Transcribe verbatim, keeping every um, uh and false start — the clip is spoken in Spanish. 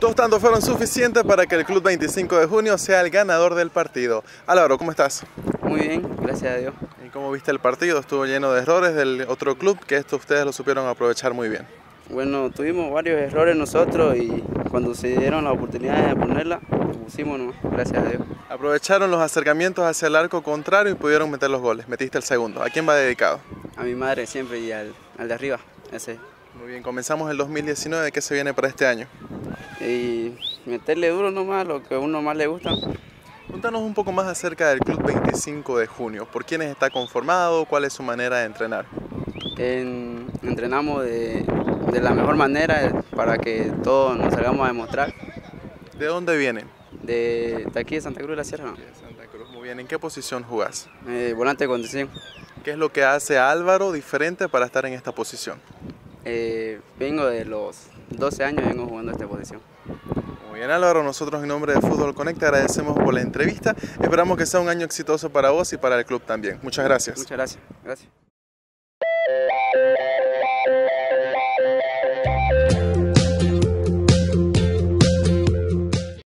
Dos tantos fueron suficientes para que el Club veinticinco de junio sea el ganador del partido. Álvaro, ¿cómo estás? Muy bien, gracias a Dios. ¿Y cómo viste el partido? Estuvo lleno de errores del otro club, que esto ustedes lo supieron aprovechar muy bien. Bueno, tuvimos varios errores nosotros y cuando se dieron la oportunidad de ponerla, pusimos nomás, gracias a Dios. Aprovecharon los acercamientos hacia el arco contrario y pudieron meter los goles. Metiste el segundo. ¿A quién va dedicado? A mi madre siempre y al, al de arriba, ese. Muy bien, comenzamos el dos mil diecinueve. ¿Qué se viene para este año? Y meterle duro nomás, lo que a uno más le gusta. Cuéntanos un poco más acerca del Club veinticinco de junio. ¿Por quiénes está conformado? ¿Cuál es su manera de entrenar? En, entrenamos de, de la mejor manera para que todos nos salgamos a demostrar. ¿De dónde vienen? De, de aquí de Santa Cruz y la Sierra. ¿No? De Santa Cruz. Muy bien. ¿En qué posición jugás? Eh, volante de contención. ¿Qué es lo que hace a Álvaro diferente para estar en esta posición? Eh, vengo de los doce años, vengo jugando a esta posición. Muy bien, Álvaro, nosotros en nombre de Fútbol Conecta agradecemos por la entrevista. Esperamos que sea un año exitoso para vos y para el club también. Muchas gracias. Muchas gracias. Gracias.